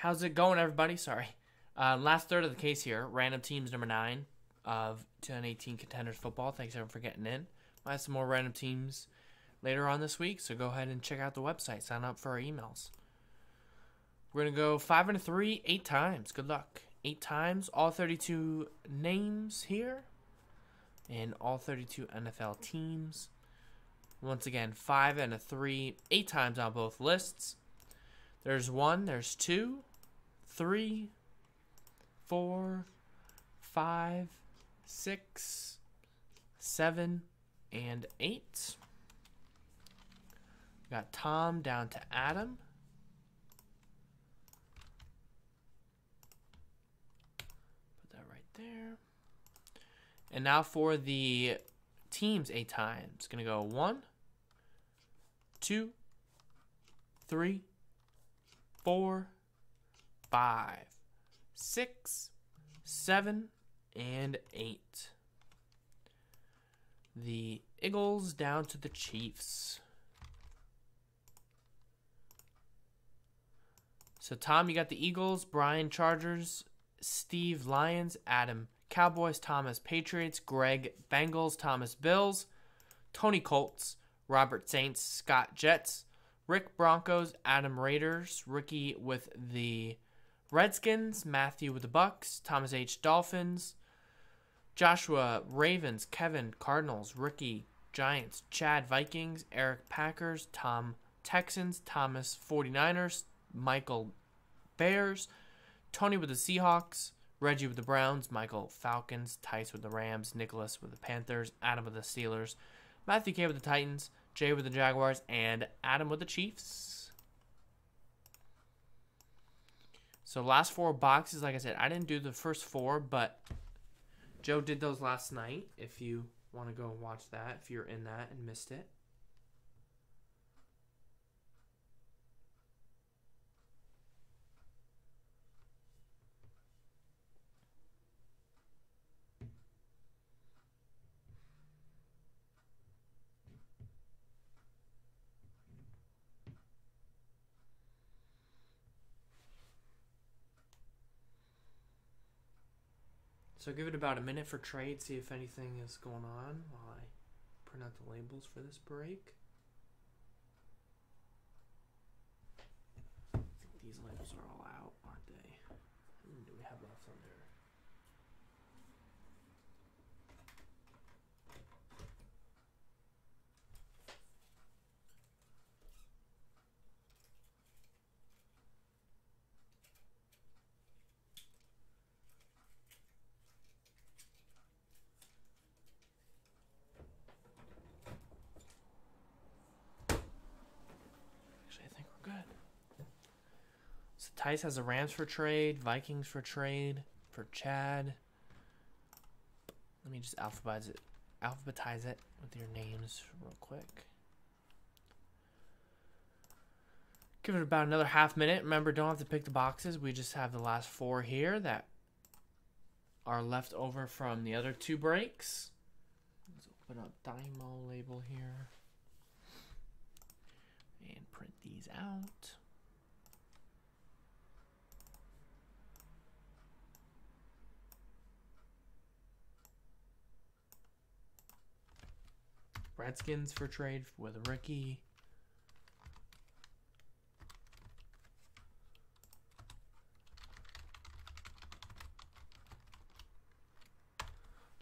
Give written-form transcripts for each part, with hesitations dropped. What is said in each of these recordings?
How's it going, everybody? Sorry. Last third of the case here. Random teams number 9 of 2018 Contenders Football. Thanks, everyone, for getting in. We'll have some more random teams later on this week, so go ahead and check out the website. Sign up for our emails. We're going to go 5 and 3, 8 times. Good luck. 8 times. All 32 names here. And all 32 NFL teams. Once again, 5 and 3, 8 times on both lists. There's 1, there's 2, 3, 4, 5, 6, 7, and 8. We got Tom down to Adam. Put that right there. And now for the teams 8 times. Gonna go 1, 2, 3, 4, 5, 6, 7, and 8. The Eagles down to the Chiefs. So Tom, you got the Eagles, Brian Chargers, Steve Lions, Adam Cowboys, Thomas Patriots, Greg Bengals, Thomas Bills, Tony Colts, Robert Saints, Scott Jets, Rick Broncos, Adam Raiders, Ricky with the Redskins, Matthew with the Bucks, Thomas H. Dolphins, Joshua Ravens, Kevin Cardinals, Ricky Giants, Chad Vikings, Eric Packers, Tom Texans, Thomas 49ers, Michael Bears, Tony with the Seahawks, Reggie with the Browns, Michael Falcons, Tice with the Rams, Nicholas with the Panthers, Adam with the Steelers, Matthew K with the Titans, Jay with the Jaguars, and Adam with the Chiefs. So last 4 boxes, like I said, I didn't do the first 4, but Joe did those last night. If you want to go and watch that, if you're in that and missed it. So give it about a minute for trade, see if anything is going on while I print out the labels for this break. I think these labels are all out, aren't they? How many do we have left on there? Tice has the Rams for trade, Vikings for trade, for Chad. Let me just alphabetize it with your names real quick. Give it about another half minute. Remember, don't have to pick the boxes. We just have the last 4 here that are left over from the other 2 breaks. Let's open up Dymo label here and print these out. Redskins for trade with Ricky.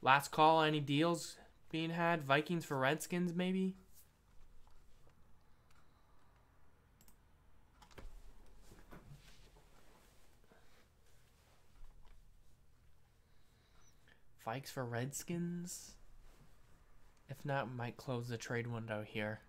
Last call, any deals being had? Vikings for Redskins, maybe? Vikes for Redskins? If not, we might close the trade window here.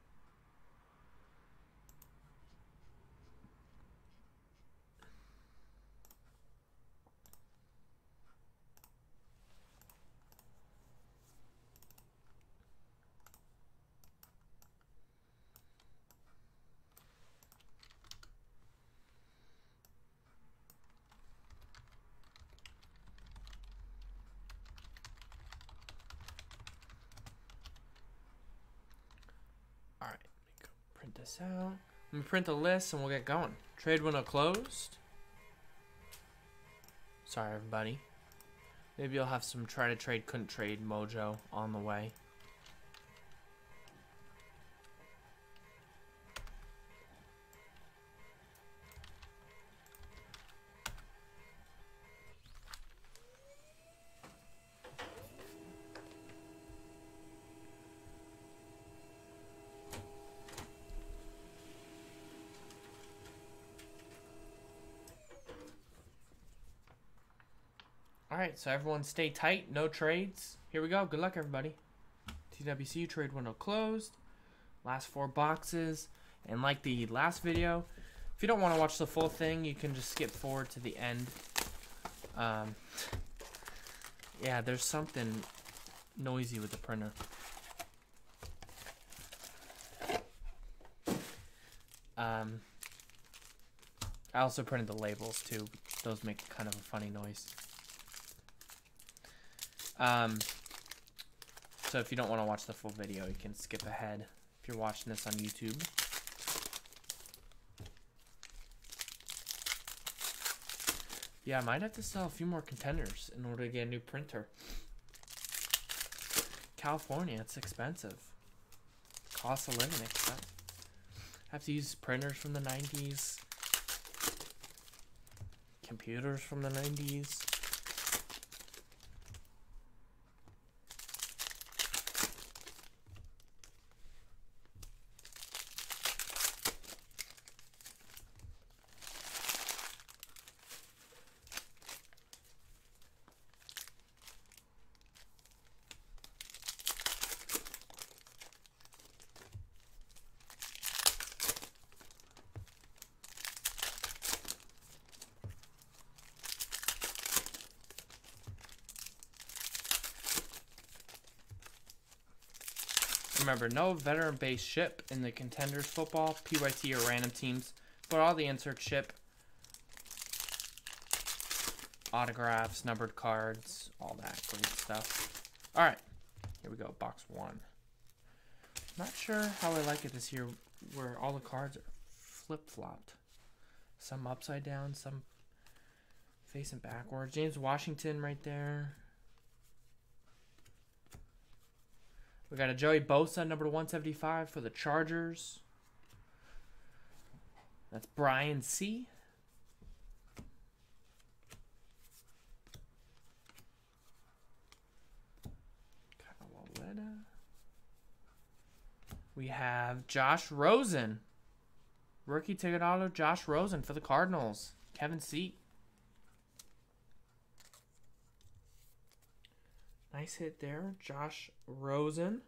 I'm gonna print the list and we'll get going. Trade window closed. Sorry, everybody. Maybe I'll have some try to trade, couldn't trade mojo on the way. Alright, so everyone stay tight. No trades. Here we go. Good luck, everybody. TWC trade window closed. Last four boxes. And like the last video, if you don't want to watch the full thing, you can just skip forward to the end. Yeah, there's something noisy with the printer. I also printed the labels, too. Those make kind of a funny noise. So if you don't want to watch the full video, you can skip ahead if you're watching this on YouTube. Yeah, I might have to sell a few more contenders in order to get a new printer. California, it's expensive. Cost of living expensive. I have to use printers from the 90s. Computers from the 90s. Remember, no veteran-based ship in the Contenders Football, PYT, or random teams, but all the insert ship, autographs, numbered cards, all that great stuff. All right, here we go, box one. Not sure how I like it this year, where all the cards are flip-flopped. Some upside down, some facing backwards. James Washington right there. We got a Joey Bosa, number 175 for the Chargers. That's Brian C. We have Josh Rosen. Rookie ticket auto, Josh Rosen for the Cardinals. Kevin C. Nice hit there, Josh Rosen.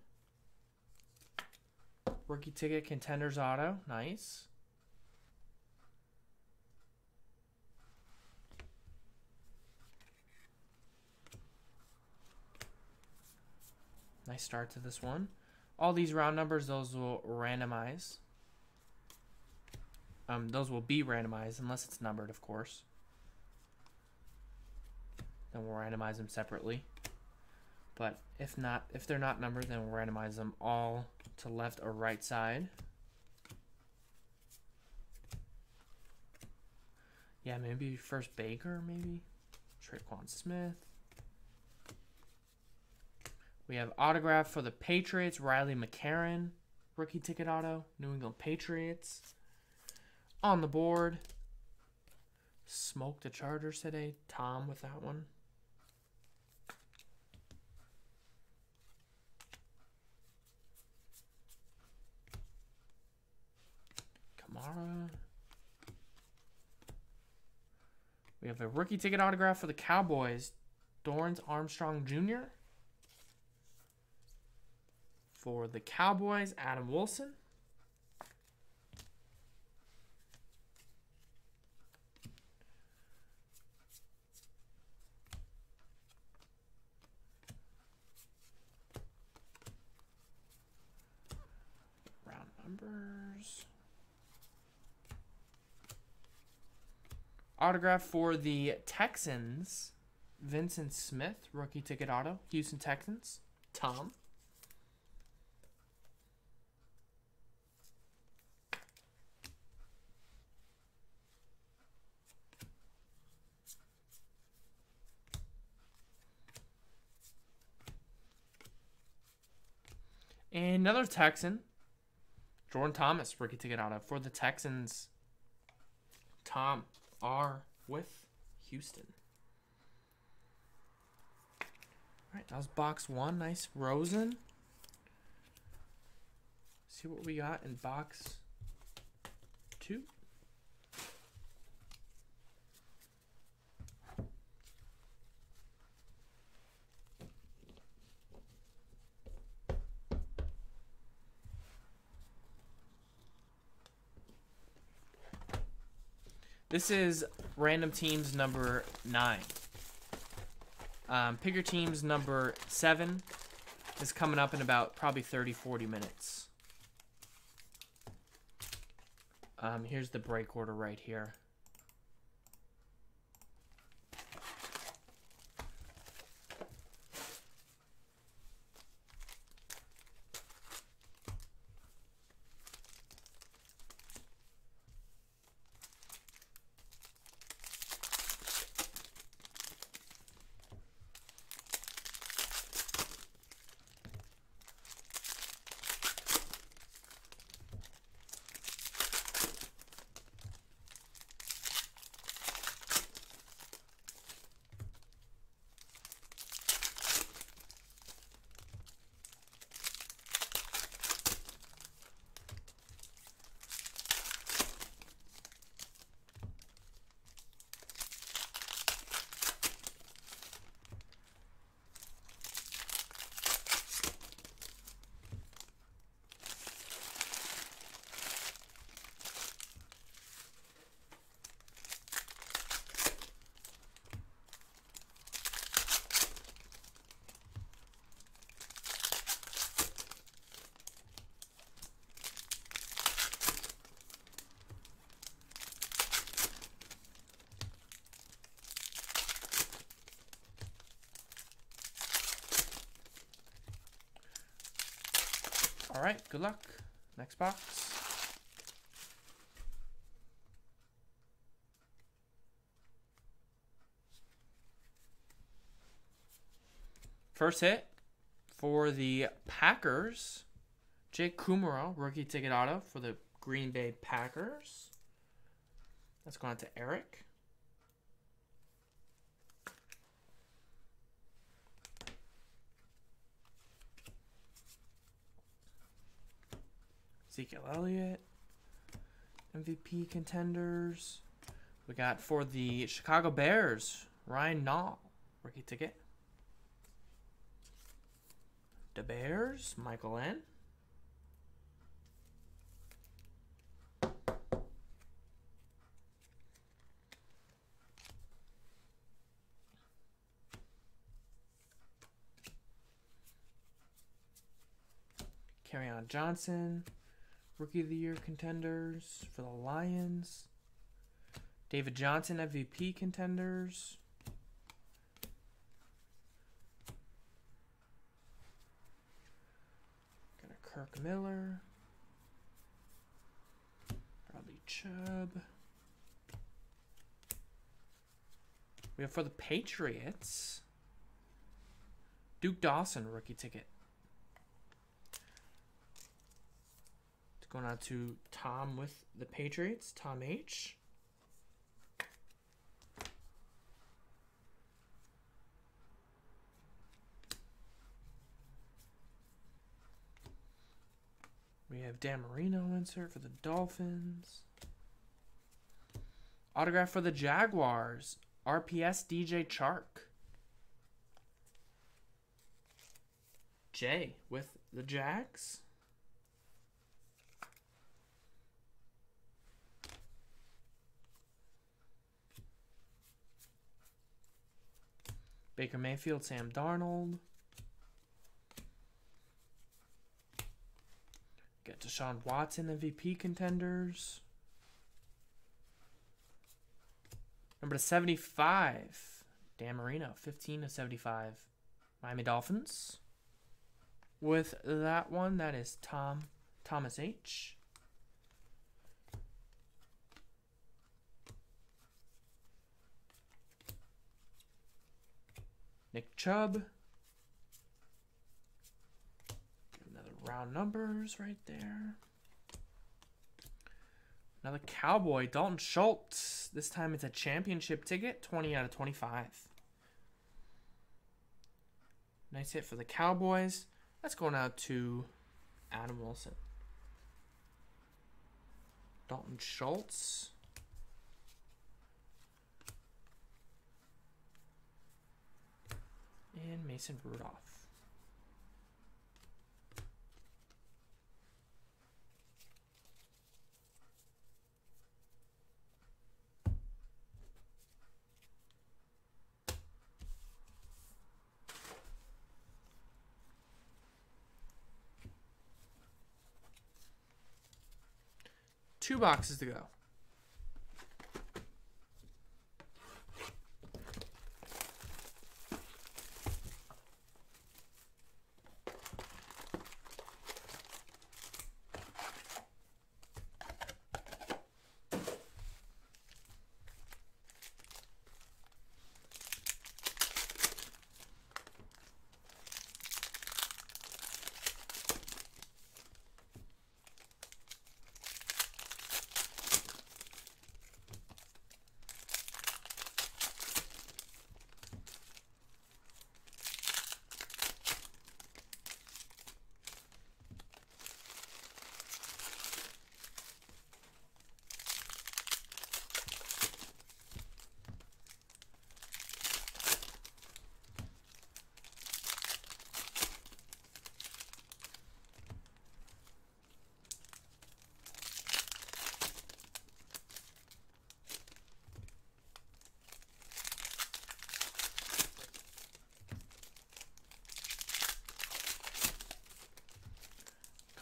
Rookie ticket, Contenders auto, nice. Nice start to this one. All these round numbers, those will randomize. Those will be randomized, unless it's numbered, of course. Then we'll randomize them separately. But if not, if they're not numbered, then we'll randomize them all to left or right side. Yeah, maybe first Baker, maybe. Tre'Quan Smith. We have autograph for the Patriots, Riley McCarron. Rookie ticket auto, New England Patriots. On the board. Smoked the Chargers today. Tom with that one. We have a rookie ticket autograph for the Cowboys, Dorrance Armstrong Jr. For the Cowboys, Adam Wilson. Round numbers. Autograph for the Texans, Vincent Smith, rookie ticket auto, Houston Texans, Tom. And another Texan, Jordan Thomas, rookie ticket out of for the Texans. Tom R. with Houston. All right, that was box one. Nice Rosen. See what we got in box two. This is random teams number 9. Pick your teams number 7 is coming up in about probably 30-40 minutes. Here's the break order right here. All right, good luck. Next box. First hit for the Packers. Jake Kumaro, rookie ticket auto for the Green Bay Packers. That's gone to Eric. Ezekiel Elliott, MVP contenders. We got for the Chicago Bears, Ryan Nall, rookie ticket. The Bears, Michael N. Kerryon Johnson. Rookie of the Year contenders for the Lions. David Johnson, MVP contenders. Got a Kirk Miller. Probably Chubb. We have for the Patriots, Duke Dawson, rookie ticket. Going on to Tom with the Patriots, Tom H. We have Dan Marino insert for the Dolphins. Autograph for the Jaguars, RPS DJ Chark. Jay with the Jags. Baker Mayfield, Sam Darnold. Got Deshaun Watson, MVP contenders. Number to 75, Dan Marino, 15/75. Miami Dolphins. With that one, that is Thomas H. Nick Chubb. Another round numbers right there. Another Cowboy, Dalton Schultz. This time it's a championship ticket, 20 out of 25. Nice hit for the Cowboys. That's going out to Adam Wilson. Dalton Schultz. And Mason Rudolph. Two boxes to go.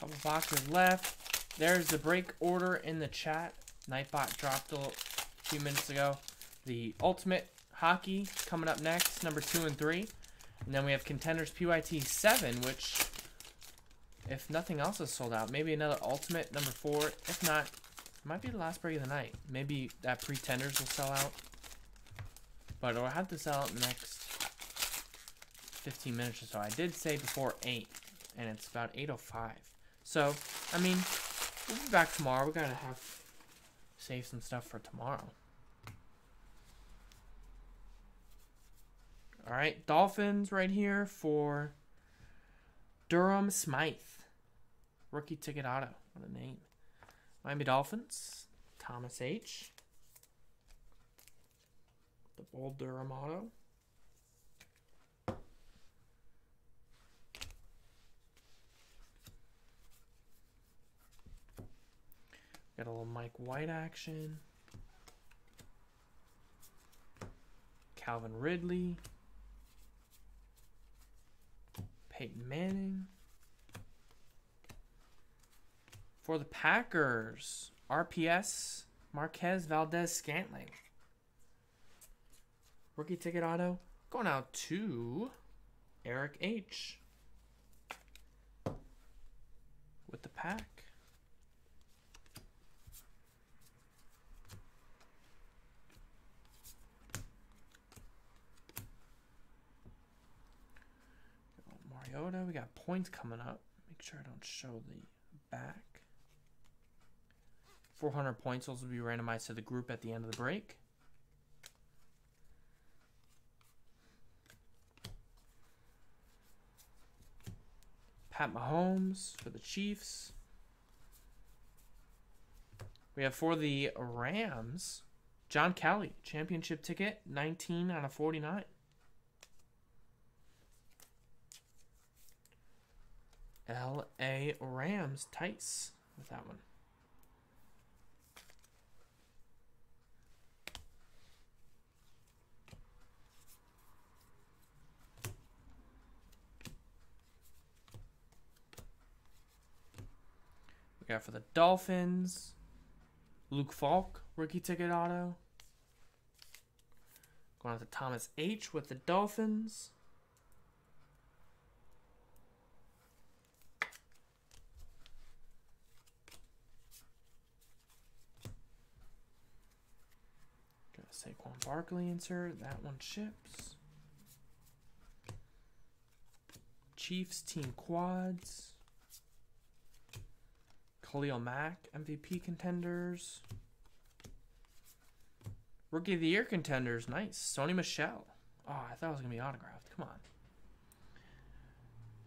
Couple boxes left. There's the break order in the chat. Nightbot dropped a few minutes ago. The Ultimate Hockey coming up next, number 2 and 3. And then we have Contenders PYT 7, which, if nothing else is sold out, maybe another Ultimate, number 4. If not, it might be the last break of the night. Maybe that Pretenders will sell out. But it'll have to sell out in the next 15 minutes or so. I did say before 8, and it's about 8:05. So, I mean, we'll be back tomorrow. We gotta save some stuff for tomorrow. Alright, Dolphins right here for Durham Smythe. Rookie ticket auto. What a name. Miami Dolphins, Thomas H. The bold Durham auto. Got a little Mike White action. Calvin Ridley. Peyton Manning. For the Packers, RPS, Marquez Valdez-Scantling. Rookie ticket auto going out to Eric H. with the pack. We got points coming up. Make sure I don't show the back. 400 points. Those will be randomized to the group at the end of the break. Pat Mahomes for the Chiefs. We have for the Rams, John Kelly. Championship ticket, 19 out of 49. LA Rams, Tice with that one. We got for the Dolphins, Luke Falk, rookie ticket auto. Going out to Thomas H. with the Dolphins. Saquon Barkley insert. That one ships. Chiefs team quads. Khalil Mack, MVP contenders. Rookie of the Year contenders. Nice. Sony Michel. Oh, I thought it was going to be autographed. Come on.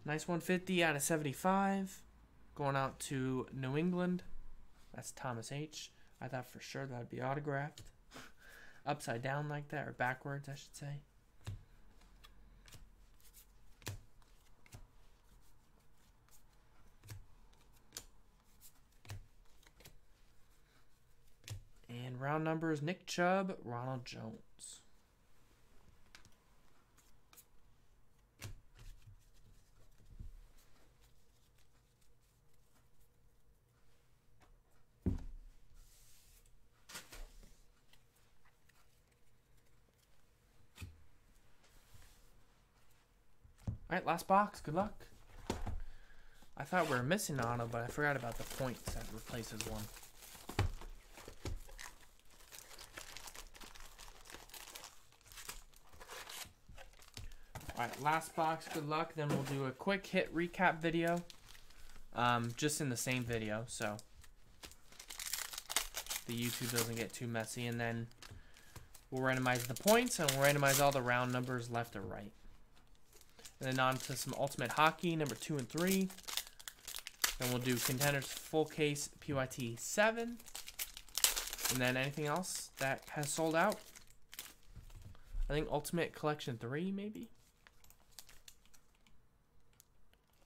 Nice 150 out of 75. Going out to New England. That's Thomas H. I thought for sure that would be autographed. Upside down like that, or backwards, I should say. And round numbers, Nick Chubb, Ronald Jones. All right, last box. Good luck. I thought we were missing Anna, but I forgot about the points that replaces one. All right, last box. Good luck. Then we'll do a quick hit recap video, just in the same video, so the YouTube doesn't get too messy. And then we'll randomize the points, and we'll randomize all the round numbers left or right. And then on to some Ultimate Hockey, number 2 and 3. Then we'll do Contenders Full Case PYT 7. And then anything else that has sold out. I think Ultimate Collection 3, maybe?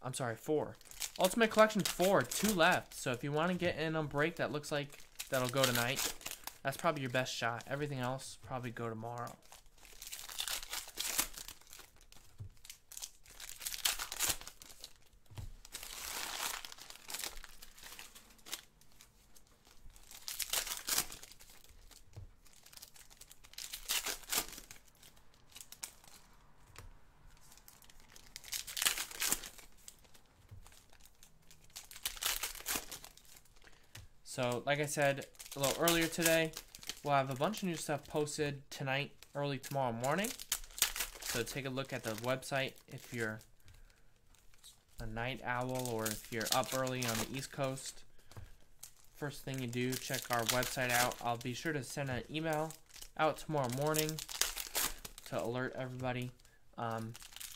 I'm sorry, 4. Ultimate Collection 4, 2 left. So if you want to get in on break, that looks like that'll go tonight. That's probably your best shot. Everything else, probably go tomorrow. So, like I said a little earlier today, we'll have a bunch of new stuff posted tonight, early tomorrow morning. So, take a look at the website if you're a night owl or if you're up early on the East Coast. First thing you do, check our website out. I'll be sure to send an email out tomorrow morning to alert everybody.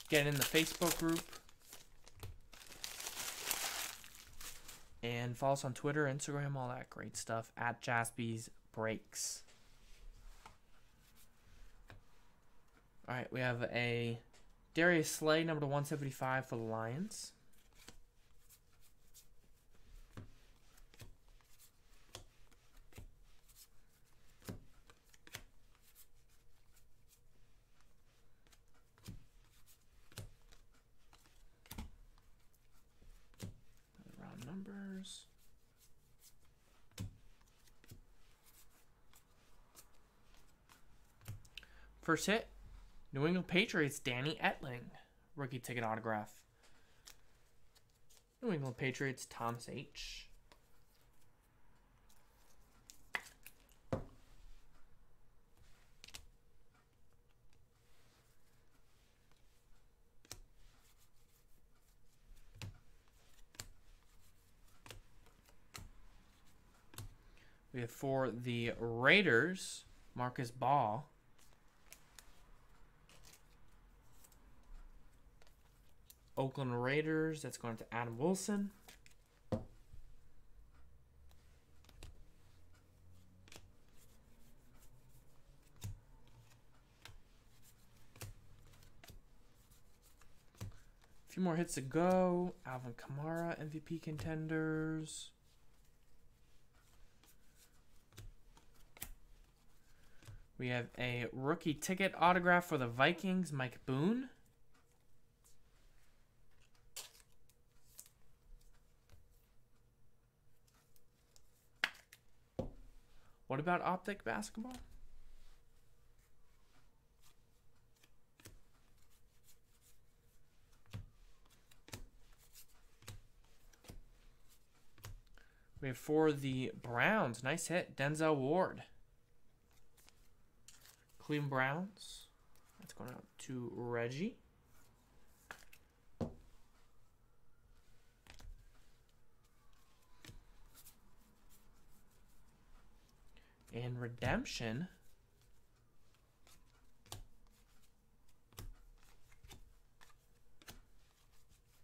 Get in the Facebook group. And follow us on Twitter, Instagram, all that great stuff, at Jaspys Breaks. All right, we have a Darius Slay, number 175 for the Lions. First hit, New England Patriots, Danny Etling, rookie ticket autograph. New England Patriots, Thomas H. We have for the Raiders, Marcus Ball. Oakland Raiders, that's going to Adam Wilson. A few more hits to go. Alvin Kamara, MVP contenders. We have a rookie ticket autograph for the Vikings, Mike Boone. What about OpTic Basketball? We have for the Browns. Nice hit. Denzel Ward. Cleveland Browns. That's going out to Reggie. and Redemption.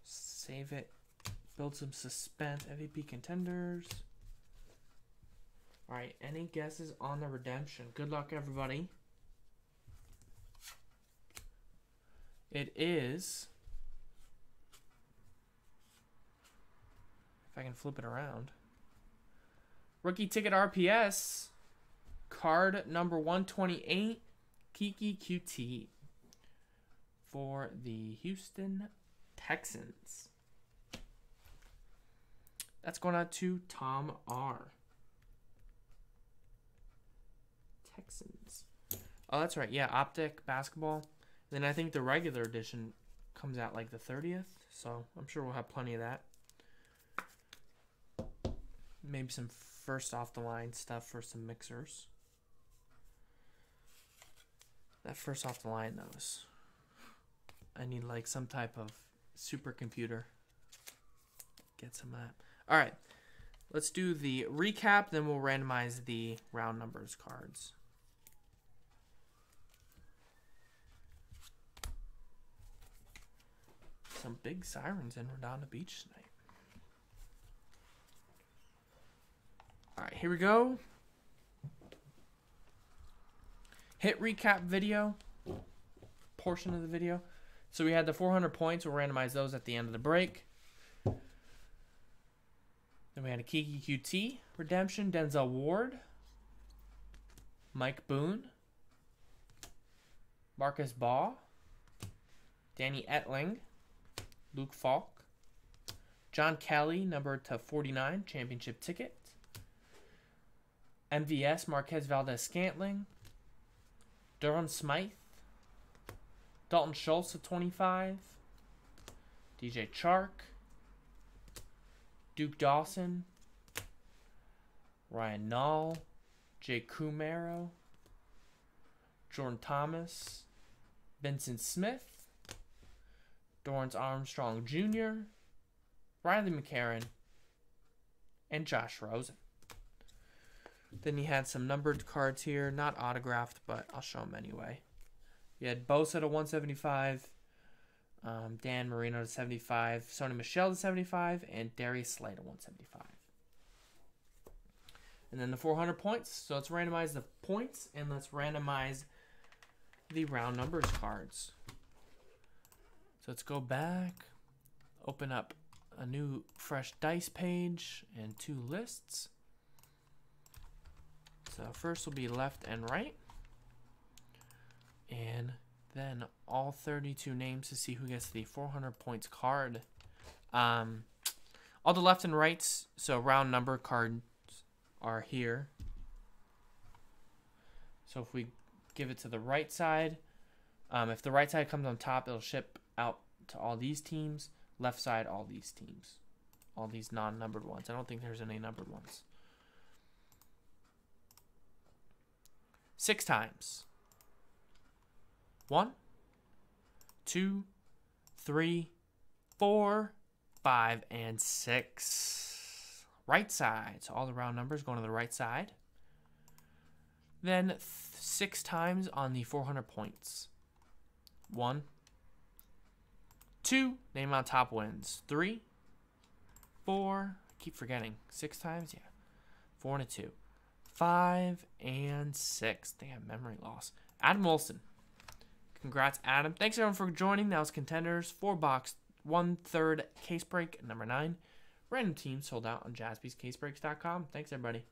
Save it. Build some suspense. MVP Contenders. All right, any guesses on the Redemption? Good luck, everybody. It is, if I can flip it around, Rookie Ticket RPS, card number 128, Kiki QT for the Houston Texans. That's going out to Tom R. Texans. Oh, that's right. Yeah, OpTic Basketball. Then I think the regular edition comes out like the 30th, so I'm sure we'll have plenty of that. Maybe some first off the line stuff for some mixers. That first off the line, though, is, I need like some type of supercomputer. Get some of that. All right, let's do the recap, then we'll randomize the round numbers cards. Some big sirens in Redondo Beach tonight. All right, here we go. Hit recap video, portion of the video. So we had the 400 points. We'll randomize those at the end of the break. Then we had a Kiki QT, Redemption, Denzel Ward, Mike Boone, Marcus Baugh, Danny Etling, Luke Falk, John Kelly, number /49, championship ticket, MVS, Marquez Valdez-Scantling, Durham Smythe, Dalton Schultz /25, DJ Chark, Duke Dawson, Ryan Nall, Jay Kumaro, Jordan Thomas, Vincent Smith, Dorrance Armstrong Jr., Riley McCarron, and Josh Rosen. Then you had some numbered cards here, not autographed, but I'll show them anyway. You had Bosa /175, Dan Marino /75, Sony Michel /75, and Darius Slay /175. And then the 400 points. So let's randomize the points, and let's randomize the round numbers cards. So let's go back, open up a new fresh dice page and two lists. So first will be left and right. And then all 32 names to see who gets the 400 points card. All the left and rights, so round number cards are here. So if we give it to the right side, if the right side comes on top, it'll ship out to all these teams. Left side, all these teams, all these non-numbered ones. I don't think there's any numbered ones. 6 times. 1, 2, 3, 4, 5, and 6. Right side, so all the round numbers going to the right side. Then 6 times on the 400 points. 1, 2, name on top wins. 3, 4, I keep forgetting. 6 times, yeah. 4 and a 2. 5 and 6. Damn, memory loss. Adam Wilson. Congrats, Adam. Thanks, everyone, for joining. That was Contenders. 4-box, 1/3 case break, number 9. Random team sold out on JaspysCaseBreaks.com. Thanks, everybody.